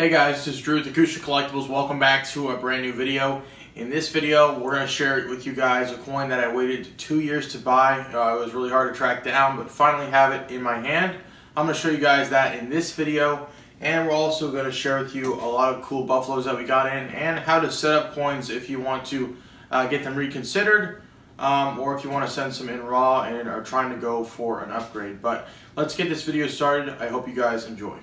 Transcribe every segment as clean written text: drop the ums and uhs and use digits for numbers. Hey guys, this is Drew with Acousha Collectibles. Welcome back to a brand new video. In this video, we're going to share with you guys a coin that I waited 2 years to buy. It was really hard to track down, but finally have it in my hand. I'm going to show you guys that in this video, and we're also going to share with you a lot of cool buffalos that we got in, and how to set up coins if you want to get them reconsidered, or if you want to send some in raw and are trying to go for an upgrade. But let's get this video started. I hope you guys enjoy.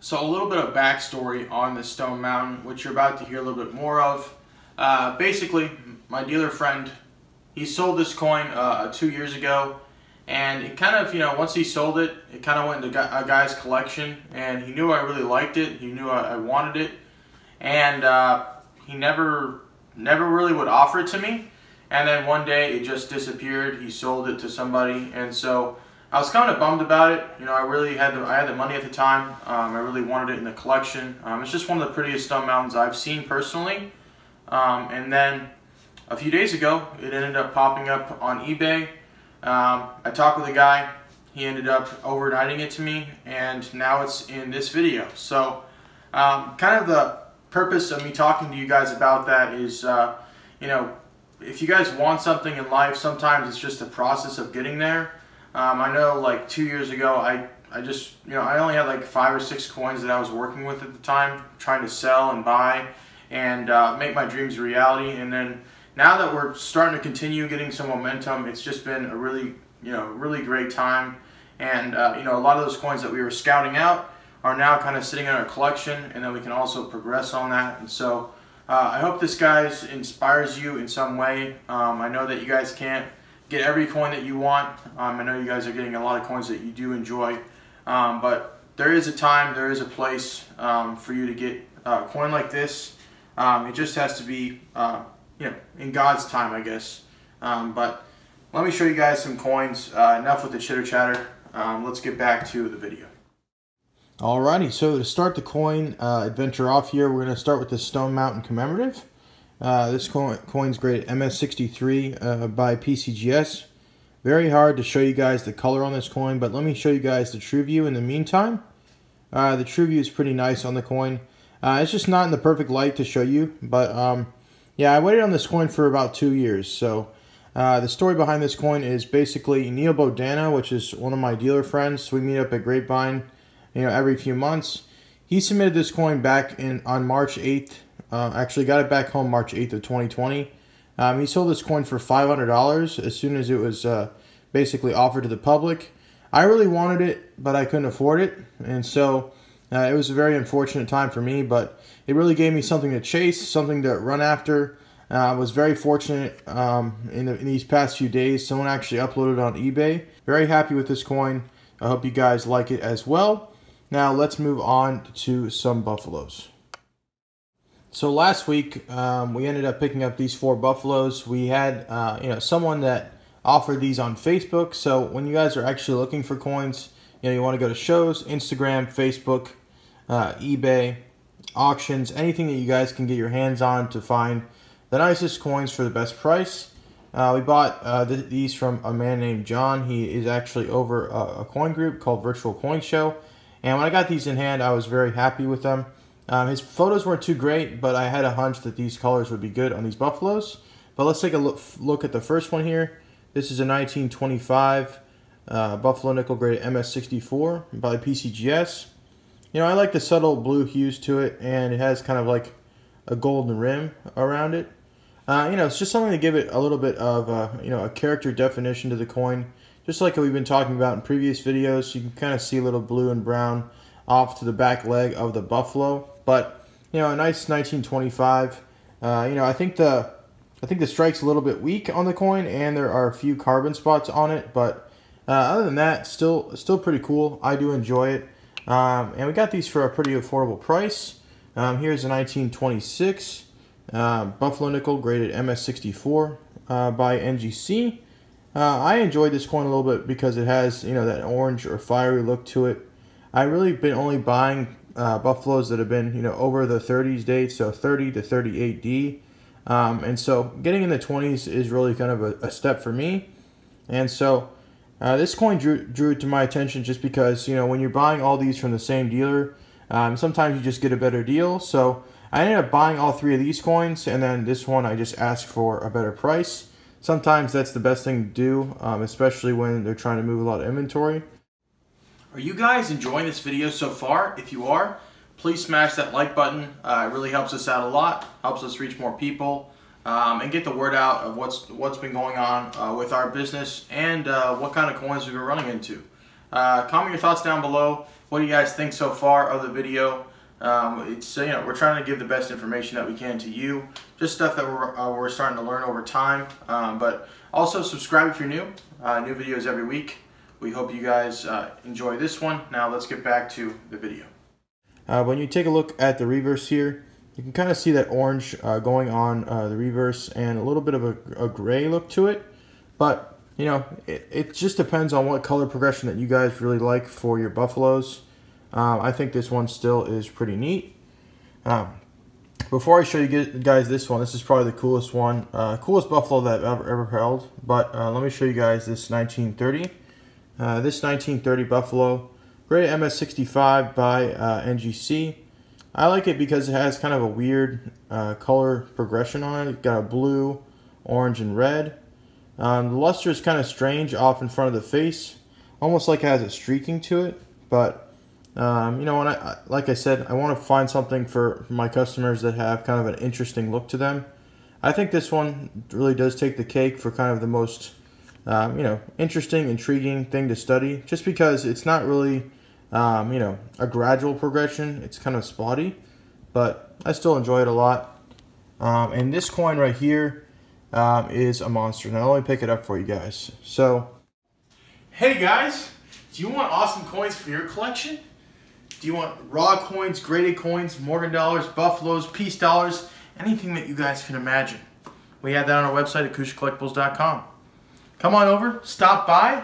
So a little bit of backstory on the Stone Mountain, which you're about to hear a little bit more of. Basically, my dealer friend, he sold this coin 2 years ago, and it kind of, once he sold it, it kind of went into a guy's collection, and he knew I really liked it, he knew I wanted it, and he never really would offer it to me, and then one day it just disappeared. He sold it to somebody, and so I was kind of bummed about it. I really had the money at the time. I really wanted it in the collection. It's just one of the prettiest stone mountains I've seen personally. And then a few days ago, it ended up popping up on eBay. I talked with a guy. He ended up overnighting it to me, and now it's in this video. So kind of the purpose of me talking to you guys about that is, if you guys want something in life, sometimes it's just the process of getting there. I know, like 2 years ago, I just, I only had like 5 or 6 coins that I was working with at the time, trying to sell and buy and make my dreams a reality. And then now that we're starting to continue getting some momentum, it's just been a really, really great time. And, a lot of those coins that we were scouting out are now kind of sitting in our collection, and then we can also progress on that. And so I hope this, guys, inspires you in some way. I know that you guys can't get every coin that you want. I know you guys are getting a lot of coins that you do enjoy, but there is a time, there is a place for you to get a coin like this. It just has to be, in God's time, I guess. But let me show you guys some coins. Enough with the chitter chatter. Let's get back to the video. Alrighty, so to start the coin adventure off here, we're going to start with the Stone Mountain Commemorative. This coin's graded MS63 by PCGS. Very hard to show you guys the color on this coin, but let me show you guys the true view in the meantime. The true view is pretty nice on the coin. It's just not in the perfect light to show you, but yeah, I waited on this coin for about 2 years. So the story behind this coin is basically Neil Bodana, which is one of my dealer friends. We meet up at Grapevine, every few months. He submitted this coin back on March 8th. Actually got it back home March 8th of 2020. He sold this coin for $500 as soon as it was basically offered to the public. I really wanted it, but I couldn't afford it. And so it was a very unfortunate time for me, but it really gave me something to chase, something to run after. I was very fortunate in these past few days. Someone actually uploaded it on eBay. Very happy with this coin. I hope you guys like it as well. Now let's move on to some buffalos. So last week, we ended up picking up these 4 buffalos. We had, someone that offered these on Facebook. So when you guys are actually looking for coins, you want to go to shows, Instagram, Facebook, eBay, auctions, anything that you guys can get your hands on to find the nicest coins for the best price. We bought these from a man named John. He is actually over a coin group called Virtual Coin Show. And when I got these in hand, I was very happy with them. His photos weren't too great, but I had a hunch that these colors would be good on these buffalos. But let's take a look at the first one here. This is a 1925 buffalo nickel graded MS64 by PCGS. I like the subtle blue hues to it, and it has kind of like a golden rim around it. It's just something to give it a little bit of a character definition to the coin. Just like we've been talking about in previous videos, you can kind of see a little blue and brown off to the back leg of the buffalo. But a nice 1925. I think the strike's a little bit weak on the coin, and there are a few carbon spots on it, but other than that, still pretty cool. I do enjoy it, and we got these for a pretty affordable price. Here's a 1926 buffalo nickel graded MS64 by NGC. I enjoyed this coin a little bit because it has that orange or fiery look to it. I've really been only buying buffalos that have been over the 30s date, so 30 to 38D. And so getting in the 20s is really kind of a step for me. And so this coin drew to my attention just because, you know, when you're buying all these from the same dealer, sometimes you just get a better deal. So I ended up buying all three of these coins, and then this one I just asked for a better price. Sometimes that's the best thing to do, especially when they're trying to move a lot of inventory. Are you guys enjoying this video so far? If you are, please smash that like button. It really helps us out a lot, helps us reach more people, and get the word out of what's been going on with our business and what kind of coins we've been running into. Comment your thoughts down below. What do you guys think so far of the video? It's, you know, we're trying to give the best information that we can to you, just stuff that we're starting to learn over time. But also subscribe if you're new. New videos every week. We hope you guys enjoy this one. Now let's get back to the video. When you take a look at the reverse here, you can kind of see that orange going on the reverse, and a little bit of a gray look to it. But, you know, it just depends on what color progression that you guys really like for your Buffalos. I think this one still is pretty neat. Before I show you guys this one, this is probably the coolest one, coolest Buffalo that I've ever held. But let me show you guys this 1930. This 1930 Buffalo, rated MS65 by NGC. I like it because it has kind of a weird color progression on it. It's got a blue, orange, and red. The luster is kind of strange off in front of the face, almost like it has a streaking to it. But, you know, when like I said, I want to find something for my customers that have kind of an interesting look to them. I think this one really does take the cake for kind of the most, you know, interesting, intriguing thing to study, just because it's not really, you know, a gradual progression. It's kind of spotty, but I still enjoy it a lot. And this coin right here is a monster. Now let me pick it up for you guys. So, hey guys, do you want awesome coins for your collection? Do you want raw coins, graded coins, Morgan dollars, Buffalos, Peace dollars, anything that you guys can imagine? We have that on our website, AcoushaCollectibles.com. Come on over, stop by.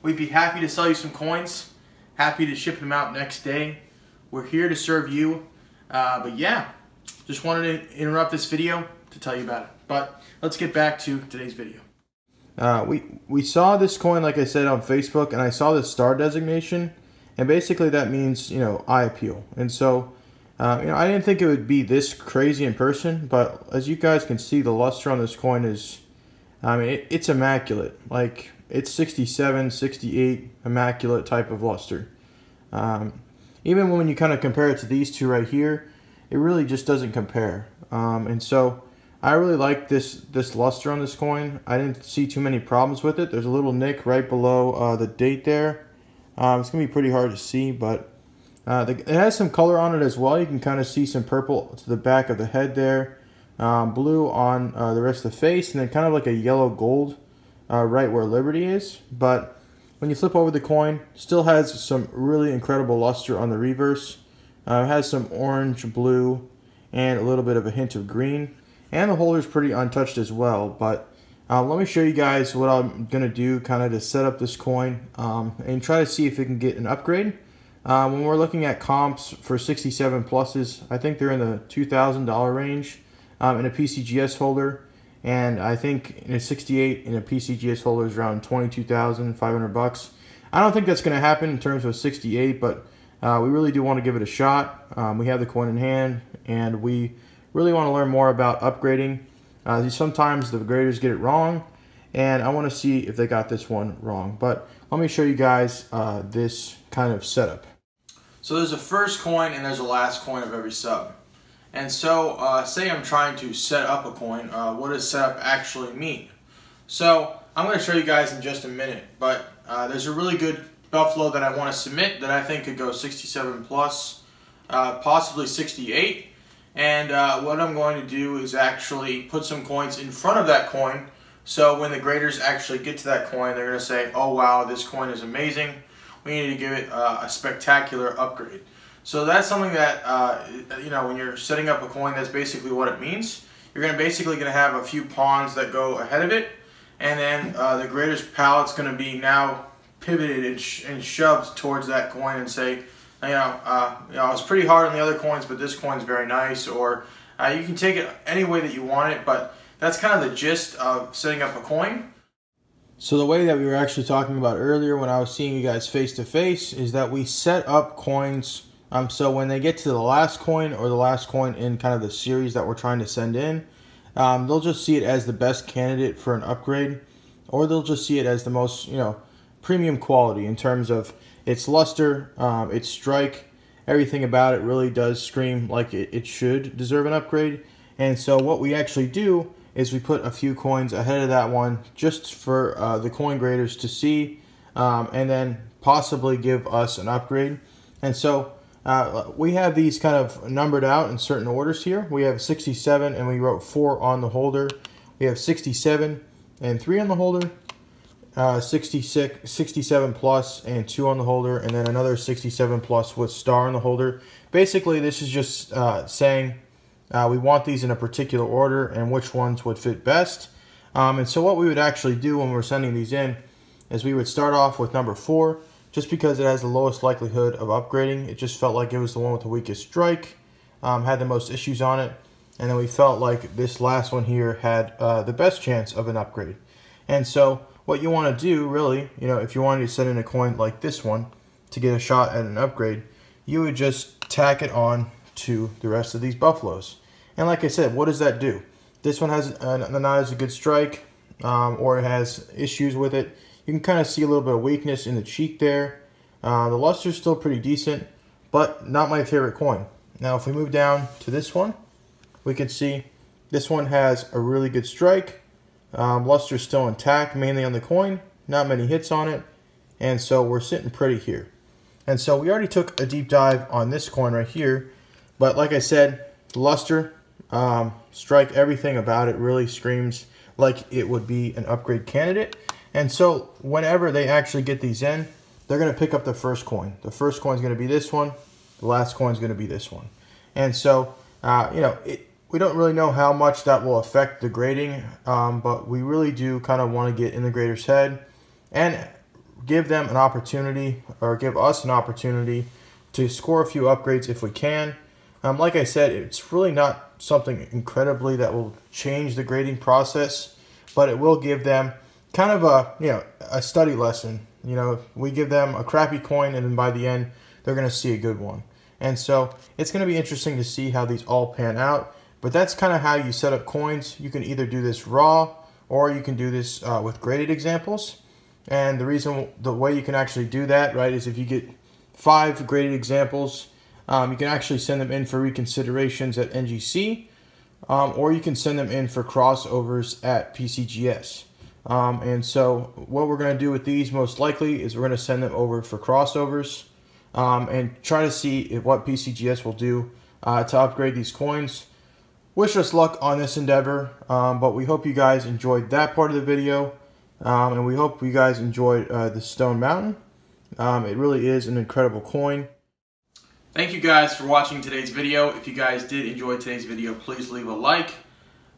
We'd be happy to sell you some coins. Happy to ship them out next day. We're here to serve you. But yeah, just wanted to interrupt this video to tell you about it. But let's get back to today's video. We saw this coin, like I said, on Facebook, and I saw this star designation, and basically that means, you know, eye appeal. And so, you know, I didn't think it would be this crazy in person, but as you guys can see, the luster on this coin is, I mean, it's immaculate. Like, it's 67, 68, immaculate type of luster. Even when you kind of compare it to these two right here, it really just doesn't compare. And so I really like this luster on this coin. I didn't see too many problems with it. There's a little nick right below the date there. It's going to be pretty hard to see, but it has some color on it as well. You can kind of see some purple to the back of the head there, blue on the rest of the face, and then kind of like a yellow gold. Right where Liberty is. But when you flip over the coin, still has some really incredible luster on the reverse. It has some orange, blue, and a little bit of a hint of green, and the holder's pretty untouched as well. But let me show you guys what I'm gonna do kind of to set up this coin and try to see if it can get an upgrade. When we're looking at comps for 67 pluses, I think they're in the $2,000 range in a PCGS holder. And I think in a 68 in a PCGS holder is around $22,500. I don't think that's going to happen in terms of 68, but we really do want to give it a shot. We have the coin in hand, and we really want to learn more about upgrading. Sometimes the graders get it wrong, and I want to see if they got this one wrong. But let me show you guys this kind of setup. So there's a first coin, and there's a last coin of every sub. And so, say I'm trying to set up a coin, what does setup actually mean? So, I'm going to show you guys in just a minute, but there's a really good Buffalo that I want to submit that I think could go 67 plus, possibly 68. And what I'm going to do is actually put some coins in front of that coin, so when the graders actually get to that coin, they're going to say, oh wow, this coin is amazing, we need to give it a spectacular upgrade. So that's something that, you know, when you're setting up a coin, that's basically what it means. You're basically going to have a few pawns that go ahead of it, and then the grader's palette's going to be now pivoted and shoved towards that coin and say, you know, I was pretty hard on the other coins, but this coin's very nice, or You can take it any way that you want it, but that's kind of the gist of setting up a coin. So the way that we were actually talking about earlier when I was seeing you guys face to face is that we set up coins so when they get to the last coin or the last coin in kind of the series that we're trying to send in, they'll just see it as the best candidate for an upgrade, or they'll just see it as the most, you know, premium quality in terms of its luster, its strike, everything about it really does scream like it should deserve an upgrade. And so what we actually do is we put a few coins ahead of that one just for the coin graders to see and then possibly give us an upgrade. And so we have these kind of numbered out in certain orders here. We have 67 and we wrote 4 on the holder. We have 67 and 3 on the holder. 66, 67 plus and 2 on the holder, and then another 67 plus with star on the holder. Basically this is just saying we want these in a particular order and which ones would fit best. And so what we would actually do when we're sending these in is we would start off with number 4 just because it has the lowest likelihood of upgrading. It just felt like it was the one with the weakest strike, had the most issues on it, and then we felt like this last one here had the best chance of an upgrade. And so what you want to do really, you know, if you wanted to send in a coin like this one to get a shot at an upgrade, you would just tack it on to the rest of these buffaloes. And like I said, what does that do? This one has not as a good strike, or it has issues with it. You can kind of see a little bit of weakness in the cheek there. The luster's still pretty decent, but not my favorite coin. Now if we move down to this one, we can see this one has a really good strike. Luster still intact, mainly on the coin, not many hits on it, and so we're sitting pretty here. And so we already took a deep dive on this coin right here, but like I said, luster, strike, everything about it really screams like it would be an upgrade candidate. And so whenever they actually get these in, they're going to pick up the first coin. The first coin is going to be this one, the last coin is going to be this one. And so, you know, we don't really know how much that will affect the grading, but we really do kind of want to get in the grader's head and give them an opportunity, or give us an opportunity, to score a few upgrades if we can. Like I said, it's really not something incredibly that will change the grading process, but it will give them kind of a, you know, a study lesson. You know, we give them a crappy coin and then by the end they're going to see a good one. And so it's going to be interesting to see how these all pan out. But that's kind of how you set up coins. You can either do this raw, or you can do this with graded examples. And the reason, the way you can actually do that, right, is if you get 5 graded examples, you can actually send them in for reconsiderations at NGC, or you can send them in for crossovers at PCGS. And so what we're going to do with these most likely is we're going to send them over for crossovers and try to see what PCGS will do to upgrade these coins. Wish us luck on this endeavor, but we hope you guys enjoyed that part of the video, and we hope you guys enjoyed the Stone Mountain. It really is an incredible coin. Thank you guys for watching today's video. If you guys did enjoy today's video, please leave a like.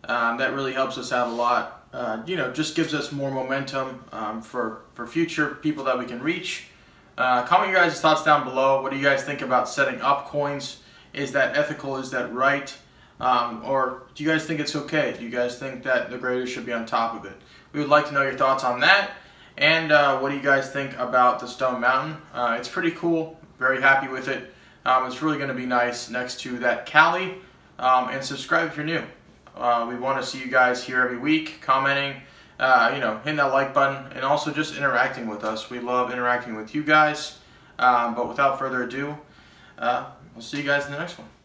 That really helps us out a lot. You know, just gives us more momentum for future people that we can reach. Comment your guys' thoughts down below. What do you guys think about setting up coins? Is that ethical? Is that right? Or do you guys think it's okay? Do you guys think that the graders should be on top of it? We would like to know your thoughts on that. And what do you guys think about the Stone Mountain? It's pretty cool. Very happy with it. It's really going to be nice next to that Cali. And subscribe if you're new. We want to see you guys here every week, commenting, you know, hitting that like button, and also just interacting with us. We love interacting with you guys. But without further ado, we'll see you guys in the next one.